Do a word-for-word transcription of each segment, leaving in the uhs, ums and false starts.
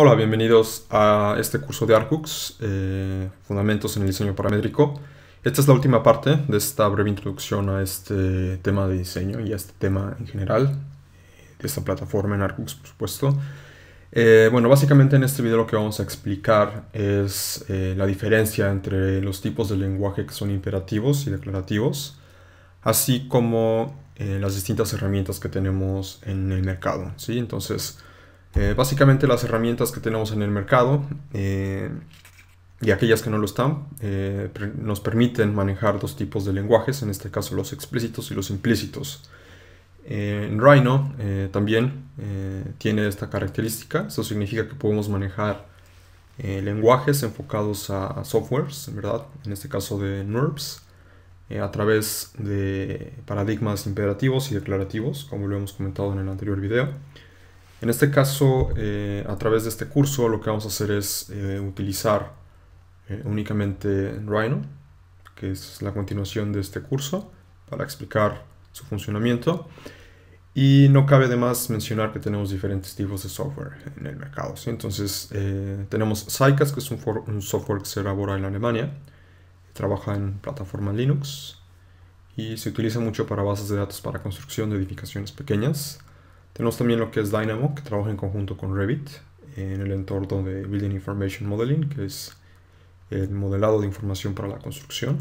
Hola, bienvenidos a este curso de Arkux, eh, Fundamentos en el Diseño Paramétrico. Esta es la última parte de esta breve introducción a este tema de diseño y a este tema en general, de esta plataforma en Arkux, por supuesto. Eh, bueno, básicamente en este video lo que vamos a explicar es eh, la diferencia entre los tipos de lenguaje que son imperativos y declarativos, así como eh, las distintas herramientas que tenemos en el mercado, ¿sí? Entonces, Eh, básicamente las herramientas que tenemos en el mercado eh, y aquellas que no lo están eh, nos permiten manejar dos tipos de lenguajes, en este caso los explícitos y los implícitos. Eh, Rhino eh, también eh, tiene esta característica. Eso significa que podemos manejar eh, lenguajes enfocados a, a softwares, ¿verdad? En este caso de NURBS, eh, a través de paradigmas imperativos y declarativos, como lo hemos comentado en el anterior video. En este caso, eh, a través de este curso, lo que vamos a hacer es eh, utilizar eh, únicamente Rhino, que es la continuación de este curso, para explicar su funcionamiento. Y no cabe de más mencionar que tenemos diferentes tipos de software en el mercado, ¿sí? Entonces, eh, tenemos SciCast, que es un, un software que se elabora en Alemania, trabaja en plataforma Linux y se utiliza mucho para bases de datos para construcción de edificaciones pequeñas. Tenemos también lo que es Dynamo, que trabaja en conjunto con Revit en el entorno de Building Information Modeling, que es el modelado de información para la construcción.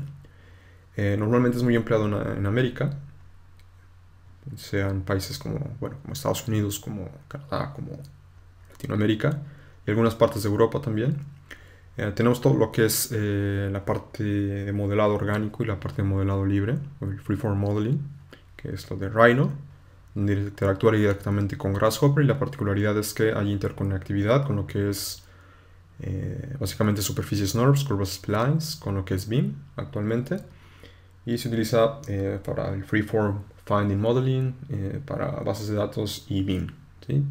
Eh, normalmente es muy empleado en, en América, sean países como, bueno, como Estados Unidos, como Canadá, como Latinoamérica y algunas partes de Europa también. Eh, tenemos todo lo que es eh, la parte de modelado orgánico y la parte de modelado libre, o el Freeform Modeling, que es lo de Rhino, donde interactúa directamente con Grasshopper, y la particularidad es que hay interconectividad con lo que es eh, básicamente superficies NURBS, curvas splines, con lo que es Beam actualmente, y se utiliza eh, para el Freeform Finding Modeling, eh, para bases de datos y Beam, ¿sí?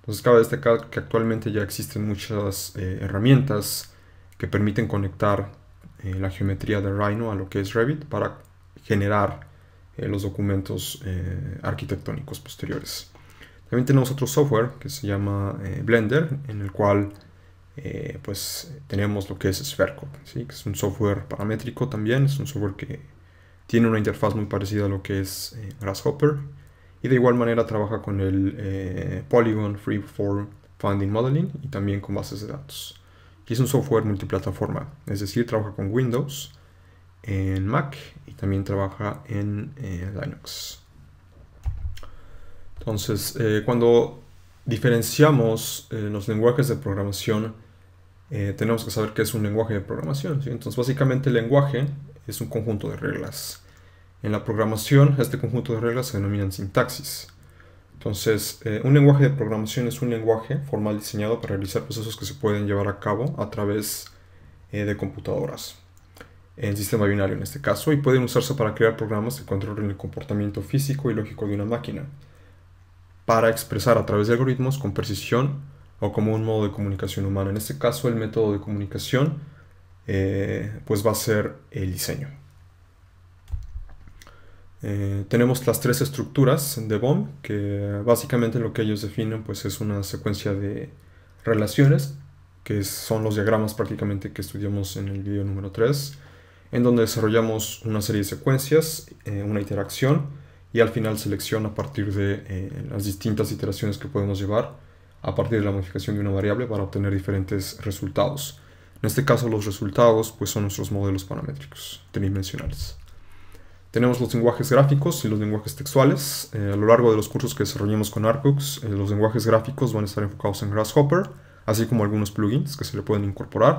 Entonces cabe destacar que actualmente ya existen muchas eh, herramientas que permiten conectar eh, la geometría de Rhino a lo que es Revit para generar los documentos eh, arquitectónicos posteriores. También tenemos otro software que se llama eh, Blender, en el cual eh, pues tenemos lo que es SphereCode, ¿sí? Que es un software paramétrico también, es un software que tiene una interfaz muy parecida a lo que es eh, Grasshopper, y de igual manera trabaja con el eh, Polygon Freeform Finding Modeling y también con bases de datos. Y es un software multiplataforma, es decir, trabaja con Windows, en Mac y también trabaja en eh, Linux. Entonces, eh, cuando diferenciamos eh, los lenguajes de programación, eh, tenemos que saber qué es un lenguaje de programación, ¿sí? Entonces, básicamente el lenguaje es un conjunto de reglas. En la programación, este conjunto de reglas se denominan sintaxis. Entonces, eh, un lenguaje de programación es un lenguaje formal diseñado para realizar procesos que se pueden llevar a cabo a través eh, de computadoras, en sistema binario en este caso, y pueden usarse para crear programas que controlen el comportamiento físico y lógico de una máquina, para expresar a través de algoritmos con precisión o como un modo de comunicación humana. En este caso, el método de comunicación eh, pues va a ser el diseño. Eh, tenemos las tres estructuras de Bohm, que básicamente lo que ellos definen pues, es una secuencia de relaciones, que son los diagramas prácticamente que estudiamos en el video número tres, en donde desarrollamos una serie de secuencias, eh, una interacción y al final selección a partir de eh, las distintas iteraciones que podemos llevar a partir de la modificación de una variable para obtener diferentes resultados. En este caso los resultados pues, son nuestros modelos paramétricos tridimensionales. Tenemos los lenguajes gráficos y los lenguajes textuales. Eh, a lo largo de los cursos que desarrollemos con Arkux, eh, los lenguajes gráficos van a estar enfocados en Grasshopper, así como algunos plugins que se le pueden incorporar,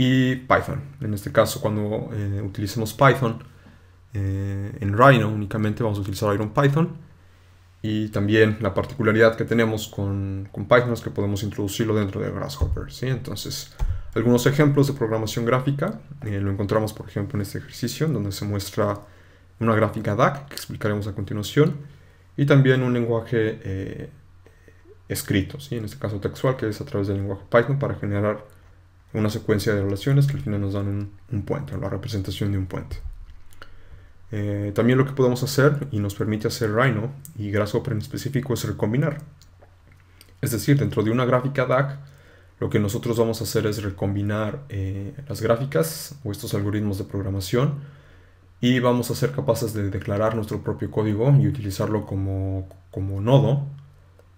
y Python. En este caso, cuando eh, utilicemos Python eh, en Rhino, únicamente vamos a utilizar Iron Python. Y también la particularidad que tenemos con, con Python es que podemos introducirlo dentro de Grasshopper, ¿sí? Entonces, algunos ejemplos de programación gráfica. Eh, lo encontramos, por ejemplo, en este ejercicio, donde se muestra una gráfica D A C, que explicaremos a continuación, y también un lenguaje eh, escrito, ¿sí? En este caso textual, que es a través del lenguaje Python, para generar una secuencia de relaciones que al final nos dan un, un puente, la representación de un puente. Eh, también lo que podemos hacer, y nos permite hacer Rhino y Grasshopper en específico, es recombinar. Es decir, dentro de una gráfica D A C Lo que nosotros vamos a hacer es recombinar eh, las gráficas o estos algoritmos de programación, y vamos a ser capaces de declarar nuestro propio código y utilizarlo como, como nodo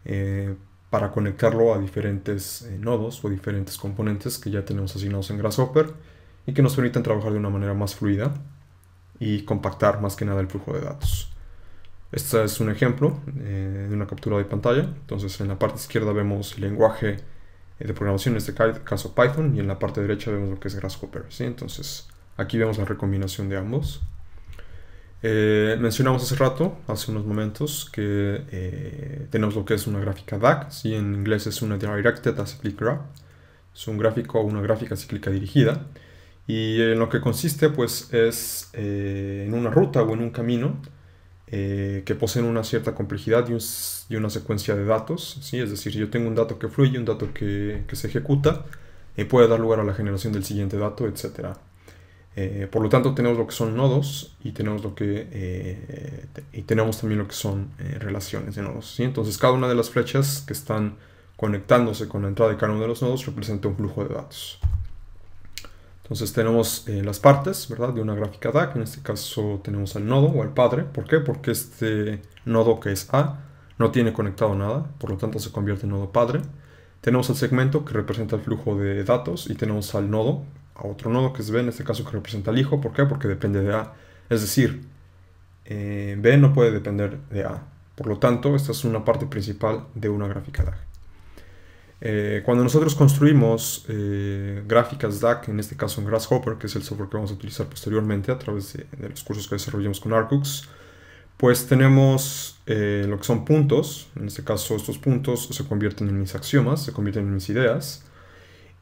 eh, para conectarlo a diferentes eh, nodos o diferentes componentes que ya tenemos asignados en Grasshopper y que nos permitan trabajar de una manera más fluida y compactar más que nada el flujo de datos. Este es un ejemplo eh, de una captura de pantalla. Entonces en la parte izquierda vemos el lenguaje de programación, en este caso Python, y en la parte derecha vemos lo que es Grasshopper, ¿sí? Entonces aquí vemos la recombinación de ambos. Eh, mencionamos hace rato, hace unos momentos, que eh, tenemos lo que es una gráfica D A C, ¿sí? En inglés es una Directed Acyclic Graph, es un gráfico o una gráfica cíclica dirigida, y en lo que consiste pues es eh, en una ruta o en un camino Eh, que poseen una cierta complejidad y, un, y una secuencia de datos, ¿sí? Es decir, yo tengo un dato que fluye, un dato que, que se ejecuta, y eh, puede dar lugar a la generación del siguiente dato, etcétera. Eh, por lo tanto, tenemos lo que son nodos y tenemos, lo que, eh, y tenemos también lo que son eh, relaciones de nodos, ¿sí? Entonces, cada una de las flechas que están conectándose con la entrada de cada uno de los nodos representa un flujo de datos. Entonces tenemos eh, las partes, ¿verdad?, de una gráfica D A C. En este caso tenemos al nodo o al padre. ¿Por qué? Porque este nodo, que es A, no tiene conectado nada, por lo tanto se convierte en nodo padre. Tenemos el segmento, que representa el flujo de datos, y tenemos al nodo, a otro nodo que es B, en este caso, que representa al hijo. ¿Por qué? Porque depende de A. Es decir, eh, B no puede depender de A. Por lo tanto, esta es una parte principal de una gráfica D A C. Eh, cuando nosotros construimos eh, gráficas D A C, en este caso en Grasshopper, que es el software que vamos a utilizar posteriormente a través de, de los cursos que desarrollamos con Arkux, pues tenemos eh, lo que son puntos. En este caso, estos puntos se convierten en mis axiomas, se convierten en mis ideas,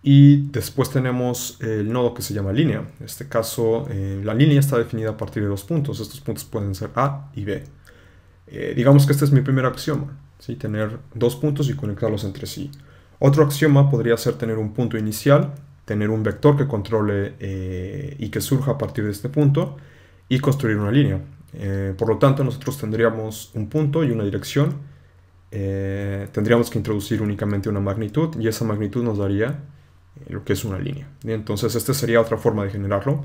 y después tenemos el nodo que se llama línea. En este caso, eh, la línea está definida a partir de dos puntos. Estos puntos pueden ser A y B. Eh, digamos que este es mi primer axioma, ¿sí? Tener dos puntos y conectarlos entre sí. Otro axioma podría ser tener un punto inicial, tener un vector que controle eh, y que surja a partir de este punto, y construir una línea. Eh, por lo tanto, nosotros tendríamos un punto y una dirección, eh, tendríamos que introducir únicamente una magnitud, y esa magnitud nos daría eh, lo que es una línea. Y entonces, esta sería otra forma de generarlo.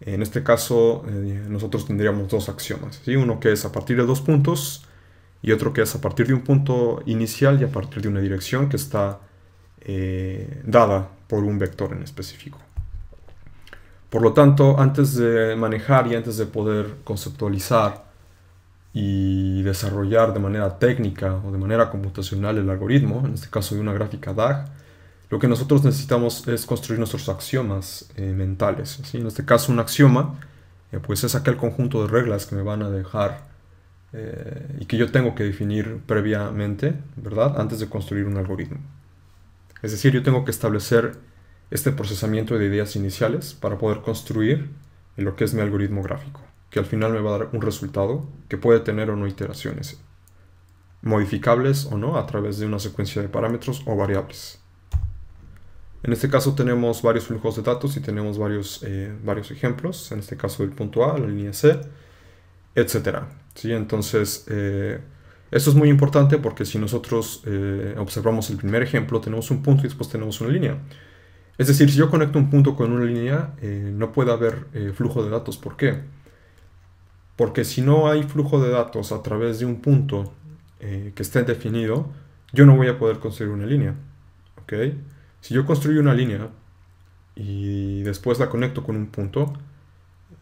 En este caso, eh, nosotros tendríamos dos axiomas, ¿sí? Uno que es a partir de dos puntos, y otro que es a partir de un punto inicial y a partir de una dirección que está eh, dada por un vector en específico. Por lo tanto, antes de manejar y antes de poder conceptualizar y desarrollar de manera técnica o de manera computacional el algoritmo, en este caso de una gráfica D A C, lo que nosotros necesitamos es construir nuestros axiomas eh, mentales, ¿sí? En este caso, un axioma eh, pues es aquel conjunto de reglas que me van a dejar Eh, y que yo tengo que definir previamente, ¿verdad?, antes de construir un algoritmo. Es decir, yo tengo que establecer este procesamiento de ideas iniciales para poder construir lo que es mi algoritmo gráfico, que al final me va a dar un resultado que puede tener o no iteraciones, modificables o no a través de una secuencia de parámetros o variables. En este caso tenemos varios flujos de datos y tenemos varios, eh, varios ejemplos, en este caso del punto A, la línea C, etcétera, ¿sí? Entonces, eh, esto es muy importante porque si nosotros eh, observamos el primer ejemplo, tenemos un punto y después tenemos una línea. Es decir, si yo conecto un punto con una línea, eh, no puede haber eh, flujo de datos. ¿Por qué? Porque si no hay flujo de datos a través de un punto eh, que esté definido, yo no voy a poder construir una línea, ¿ok? Si yo construyo una línea y después la conecto con un punto,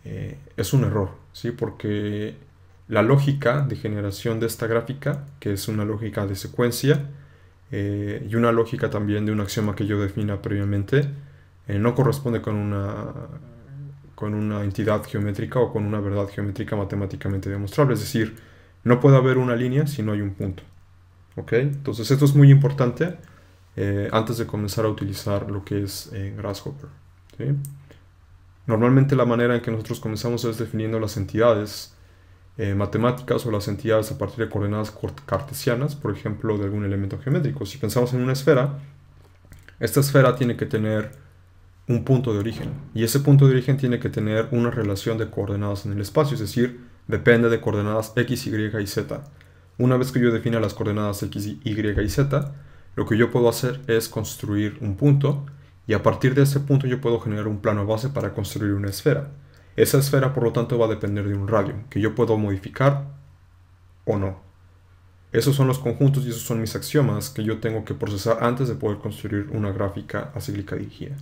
eh, es un error, ¿sí? Porque la lógica de generación de esta gráfica, que es una lógica de secuencia eh, y una lógica también de un axioma que yo defina previamente, eh, no corresponde con una, con una entidad geométrica o con una verdad geométrica matemáticamente demostrable. Es decir, no puede haber una línea si no hay un punto, ¿ok? Entonces esto es muy importante eh, antes de comenzar a utilizar lo que es eh, Grasshopper, ¿sí? Normalmente la manera en que nosotros comenzamos es definiendo las entidades eh, matemáticas o las entidades a partir de coordenadas cartesianas, por ejemplo, de algún elemento geométrico. Si pensamos en una esfera, esta esfera tiene que tener un punto de origen, y ese punto de origen tiene que tener una relación de coordenadas en el espacio, es decir, depende de coordenadas X, Y y Z. Una vez que yo defina las coordenadas X, Y y Z, lo que yo puedo hacer es construir un punto y a partir de ese punto yo puedo generar un plano base para construir una esfera. Esa esfera, por lo tanto, va a depender de un radio que yo puedo modificar o no. Esos son los conjuntos y esos son mis axiomas que yo tengo que procesar antes de poder construir una gráfica acíclica dirigida.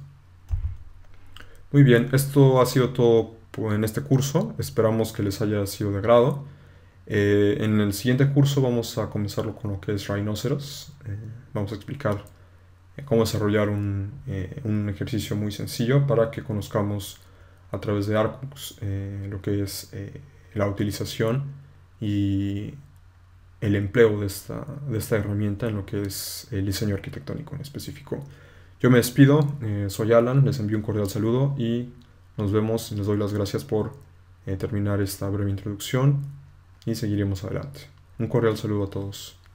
Muy bien, esto ha sido todo en este curso. Esperamos que les haya sido de agrado. Eh, en el siguiente curso vamos a comenzarlo con lo que es Rhinoceros. Eh, vamos a explicar cómo desarrollar un, eh, un ejercicio muy sencillo para que conozcamos a través de Arkux eh, lo que es eh, la utilización y el empleo de esta, de esta herramienta en lo que es el diseño arquitectónico en específico. Yo me despido, eh, soy Alan, les envío un cordial saludo y nos vemos. Les doy las gracias por eh, terminar esta breve introducción y seguiremos adelante. Un cordial saludo a todos.